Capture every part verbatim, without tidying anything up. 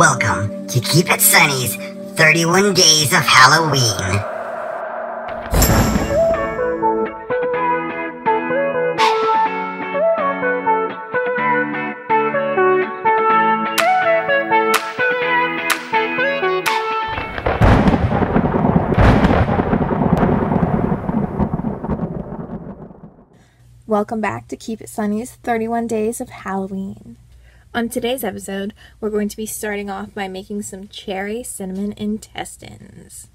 Welcome to Keep It Sunny's thirty-one Days of Halloween. Welcome back to Keep It Sunny's thirty-one Days of Halloween. On today's episode, we're going to be starting off by making some cherry cinnamon intestines.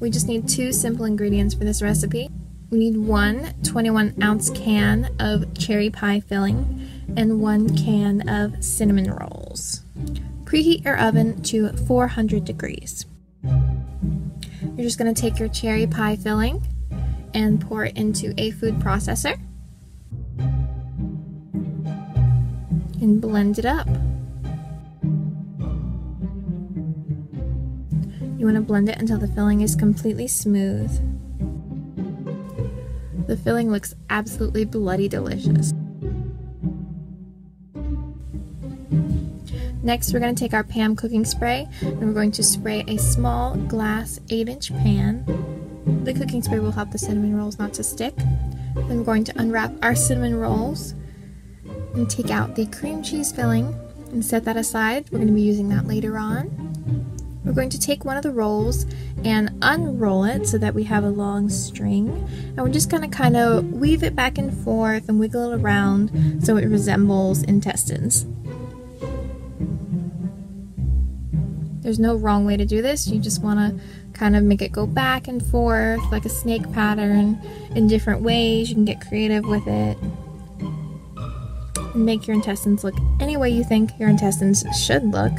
We just need two simple ingredients for this recipe. We need one twenty-one ounce can of cherry pie filling and one can of cinnamon rolls. Preheat your oven to four hundred degrees. You're just going to take your cherry pie filling and pour it into a food processor and blend it up. You want to blend it until the filling is completely smooth. The filling looks absolutely bloody delicious. Next, we're going to take our Pam cooking spray and we're going to spray a small glass eight inch pan. The cooking spray will help the cinnamon rolls not to stick. Then we're going to unwrap our cinnamon rolls and take out the cream cheese filling and set that aside. We're going to be using that later on. We're going to take one of the rolls and unroll it so that we have a long string. And we're just going to kind of weave it back and forth and wiggle it around so it resembles intestines. There's no wrong way to do this. You just want to kind of make it go back and forth like a snake pattern in different ways. You can get creative with it and make your intestines look any way you think your intestines should look.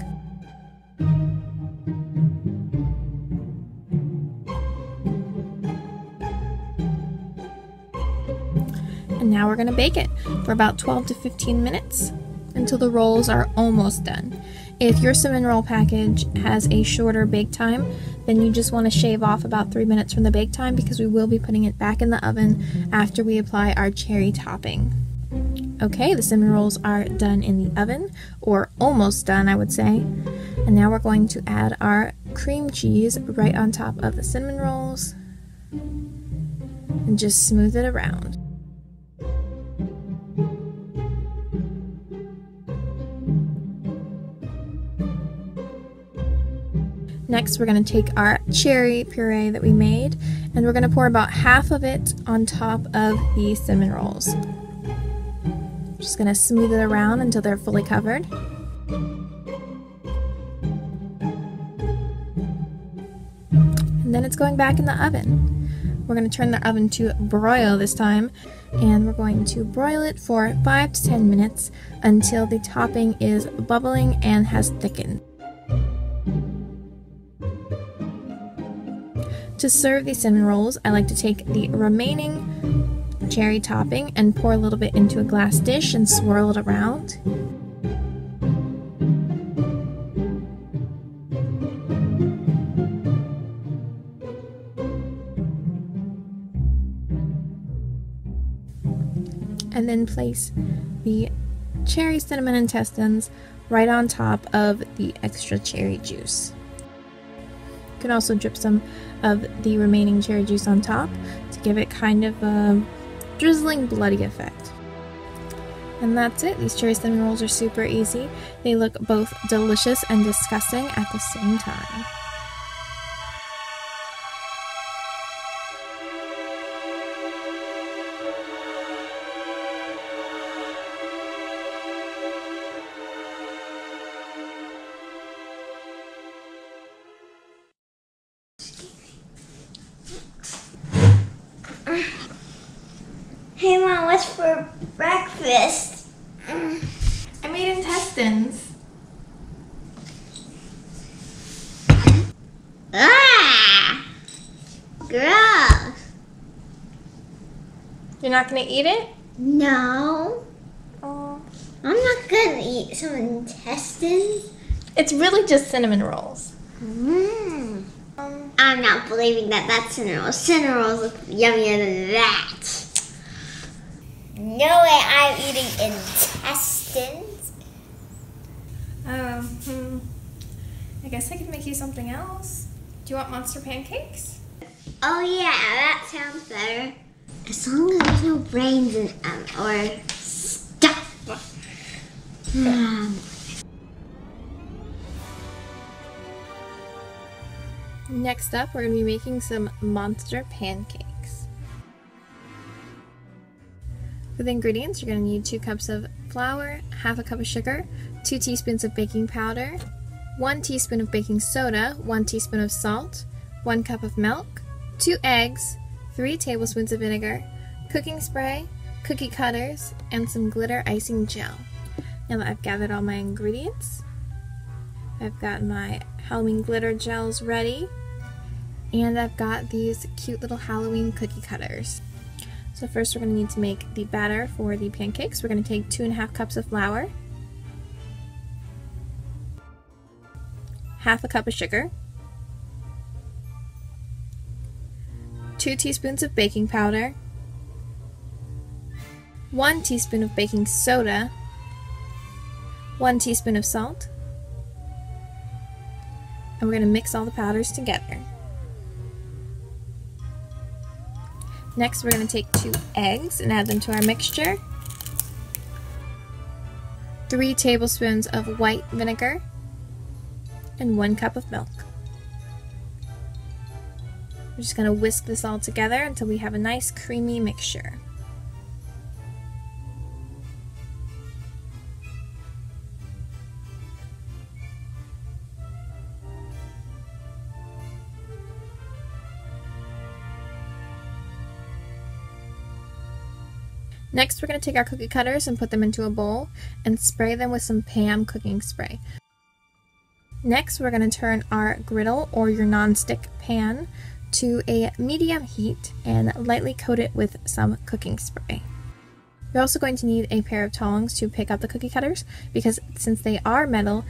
And now we're going to bake it for about twelve to fifteen minutes until the rolls are almost done. If your cinnamon roll package has a shorter bake time, then you just want to shave off about three minutes from the bake time because we will be putting it back in the oven after we apply our cherry topping. Okay, the cinnamon rolls are done in the oven, or almost done, I would say. And now we're going to add our cream cheese right on top of the cinnamon rolls and just smooth it around. Next, we're going to take our cherry puree that we made and we're going to pour about half of it on top of the cinnamon rolls. Just going to smooth it around until they're fully covered. And then it's going back in the oven. We're going to turn the oven to broil this time, and we're going to broil it for five to ten minutes until the topping is bubbling and has thickened. To serve these cinnamon rolls, I like to take the remaining cherry topping and pour a little bit into a glass dish and swirl it around. And then place the cherry cinnamon intestines right on top of the extra cherry juice. You can also drip some of the remaining cherry juice on top to give it kind of a drizzling bloody effect. And that's it. These cherry cinnamon rolls are super easy. They look both delicious and disgusting at the same time. Hey Mom, what's for breakfast? I made intestines. Ah! Gross! You're not gonna eat it? No. Oh. I'm not gonna eat some intestines. It's really just cinnamon rolls. Mm. Um, I'm not believing that that's cinnamon rolls. Cinnamon rolls look yummier than that. No way, I'm eating intestines. Um, hmm. I guess I could make you something else. Do you want monster pancakes? Oh yeah, that sounds better. As long as there's no brains in them or stuff. Um. Next up, we're gonna be making some monster pancakes. For the ingredients, you're gonna need two cups of flour, half a cup of sugar, two teaspoons of baking powder, one teaspoon of baking soda, one teaspoon of salt, one cup of milk, two eggs, three tablespoons of vinegar, cooking spray, cookie cutters, and some glitter icing gel. Now that I've gathered all my ingredients, I've got my Halloween glitter gels ready, and I've got these cute little Halloween cookie cutters. So first we're going to need to make the batter for the pancakes. We're going to take two and a half cups of flour, half a cup of sugar, two teaspoons of baking powder, one teaspoon of baking soda, one teaspoon of salt, and we're going to mix all the powders together. Next, we're going to take two eggs and add them to our mixture, three tablespoons of white vinegar, and one cup of milk. We're just going to whisk this all together until we have a nice creamy mixture. Next, we're going to take our cookie cutters and put them into a bowl and spray them with some Pam cooking spray. Next, we're going to turn our griddle or your nonstick pan to a medium heat and lightly coat it with some cooking spray. You're also going to need a pair of tongs to pick up the cookie cutters because since they are metal,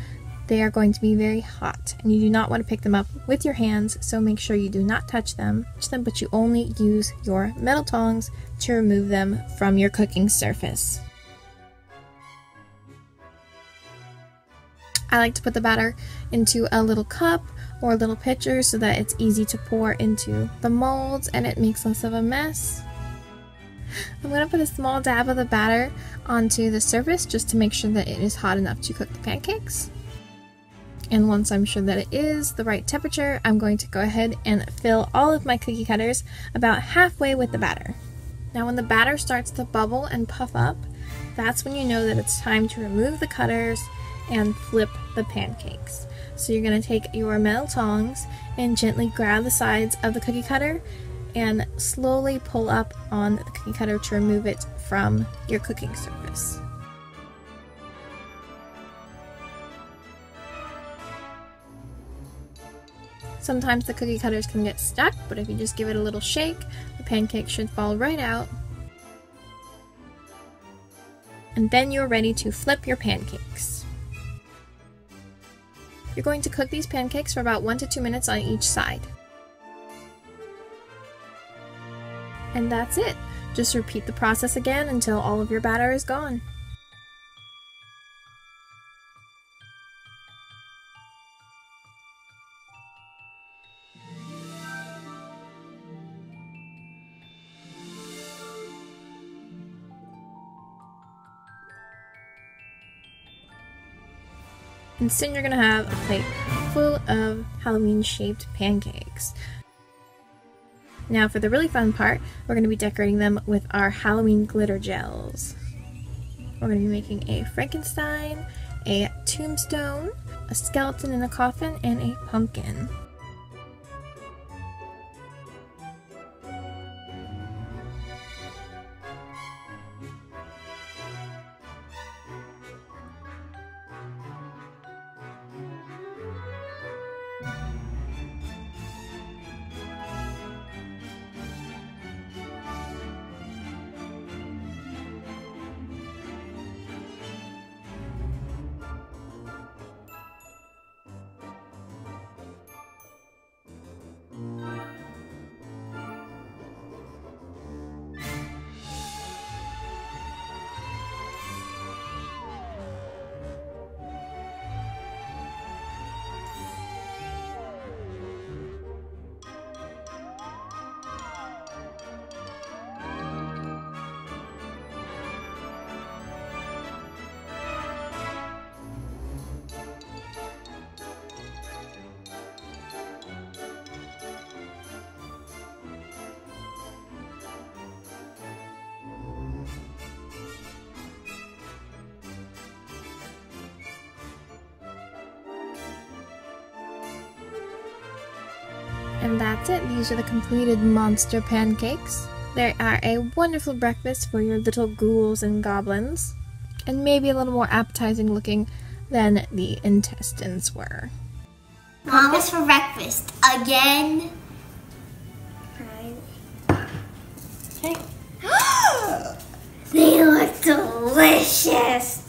they are going to be very hot and you do not want to pick them up with your hands, so make sure you do not touch them, but you only use your metal tongs to remove them from your cooking surface. I like to put the batter into a little cup or a little pitcher so that it's easy to pour into the molds and it makes less of a mess. I'm going to put a small dab of the batter onto the surface just to make sure that it is hot enough to cook the pancakes. And once I'm sure that it is the right temperature, I'm going to go ahead and fill all of my cookie cutters about halfway with the batter. Now when the batter starts to bubble and puff up, that's when you know that it's time to remove the cutters and flip the pancakes. So you're going to take your metal tongs and gently grab the sides of the cookie cutter and slowly pull up on the cookie cutter to remove it from your cooking surface. Sometimes the cookie cutters can get stuck, but if you just give it a little shake, the pancake should fall right out. And then you're ready to flip your pancakes. You're going to cook these pancakes for about one to two minutes on each side. And that's it. Just repeat the process again until all of your batter is gone. And soon you're going to have a plate full of Halloween-shaped pancakes. Now for the really fun part, we're going to be decorating them with our Halloween glitter gels. We're going to be making a Frankenstein, a tombstone, a skeleton in a coffin, and a pumpkin. And that's it. These are the completed monster pancakes. They are a wonderful breakfast for your little ghouls and goblins, and maybe a little more appetizing looking than the intestines were. Mama's for breakfast again. Okay. They look delicious.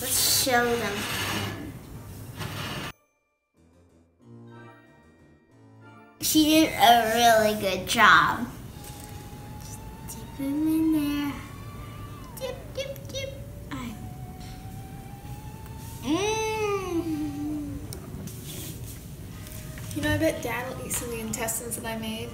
Let's show them. She did a really good job. Just dip them in there. Dip, dip, dip. Mmm. You know, I bet Dad will eat some of the intestines that I made.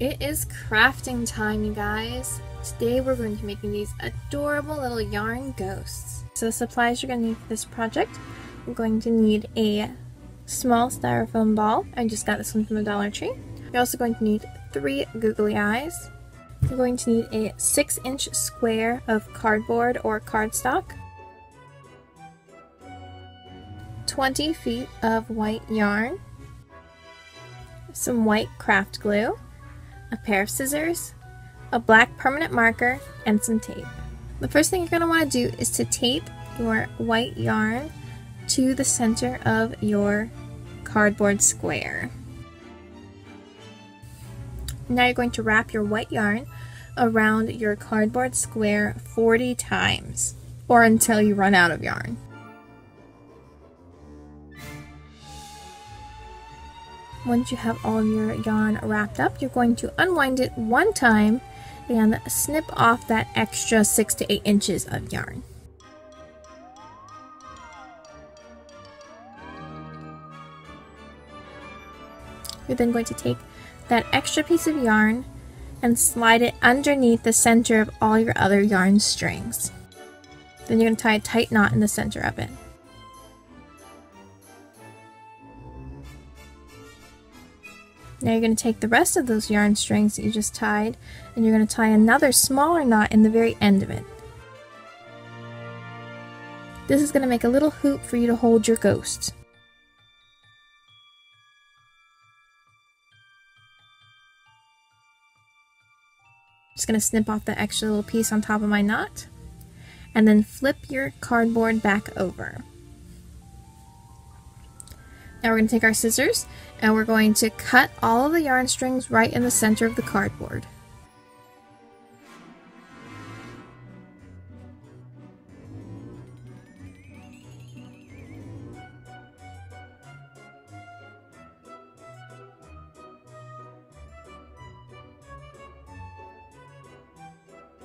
It is crafting time, you guys. Today we're going to be making these adorable little yarn ghosts. So the supplies you're going to need for this project, we're going to need a small styrofoam ball. I just got this one from the Dollar Tree. You're also going to need three googly eyes. You're going to need a six inch square of cardboard or cardstock, twenty feet of white yarn, some white craft glue, a pair of scissors, a black permanent marker, and some tape. The first thing you're going to want to do is to tape your white yarn to the center of your cardboard square. Now you're going to wrap your white yarn around your cardboard square forty times, or until you run out of yarn. Once you have all your yarn wrapped up, you're going to unwind it one time and snip off that extra six to eight inches of yarn. You're then going to take that extra piece of yarn and slide it underneath the center of all your other yarn strings. Then you're going to tie a tight knot in the center of it. Now you're going to take the rest of those yarn strings that you just tied, and you're going to tie another smaller knot in the very end of it. This is going to make a little hoop for you to hold your ghost. Just going to snip off the extra little piece on top of my knot, and then flip your cardboard back over. Now we're going to take our scissors and we're going to cut all of the yarn strings right in the center of the cardboard.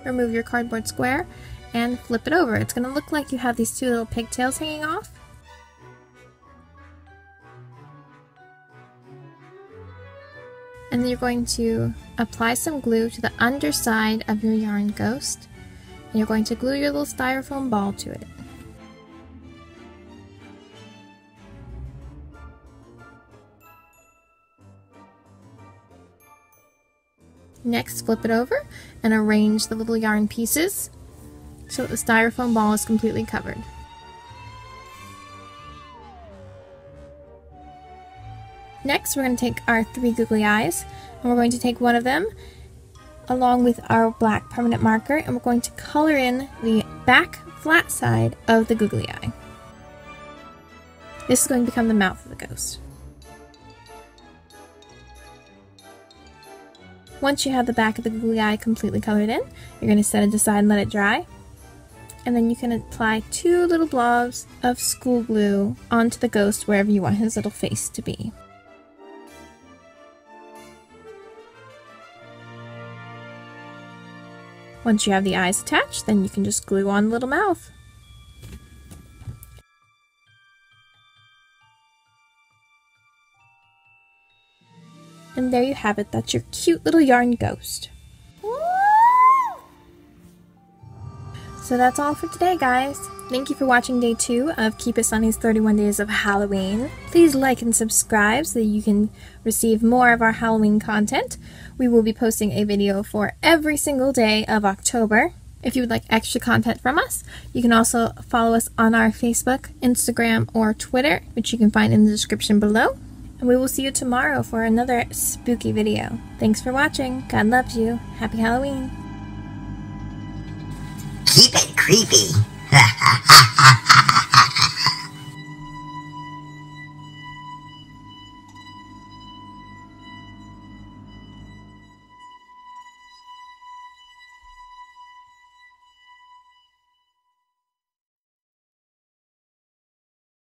Remove your cardboard square and flip it over. It's going to look like you have these two little pigtails hanging off. And then you're going to apply some glue to the underside of your yarn ghost, and you're going to glue your little styrofoam ball to it. Next, flip it over and arrange the little yarn pieces so that the styrofoam ball is completely covered. Next, we're going to take our three googly eyes, and we're going to take one of them along with our black permanent marker, and we're going to color in the back flat side of the googly eye. This is going to become the mouth of the ghost. Once you have the back of the googly eye completely colored in, you're going to set it aside and let it dry. And then you can apply two little blobs of school glue onto the ghost wherever you want his little face to be. Once you have the eyes attached, then you can just glue on the little mouth. And there you have it. That's your cute little yarn ghost. So that's all for today, guys. Thank you for watching day two of Keep It Sunny's thirty-one days of Halloween. Please like and subscribe so that you can receive more of our Halloween content. We will be posting a video for every single day of October. If you would like extra content from us, you can also follow us on our Facebook, Instagram, or Twitter, which you can find in the description below. And we will see you tomorrow for another spooky video. Thanks for watching. God loves you. Happy Halloween. Keep it creepy. Ha ha ha ha.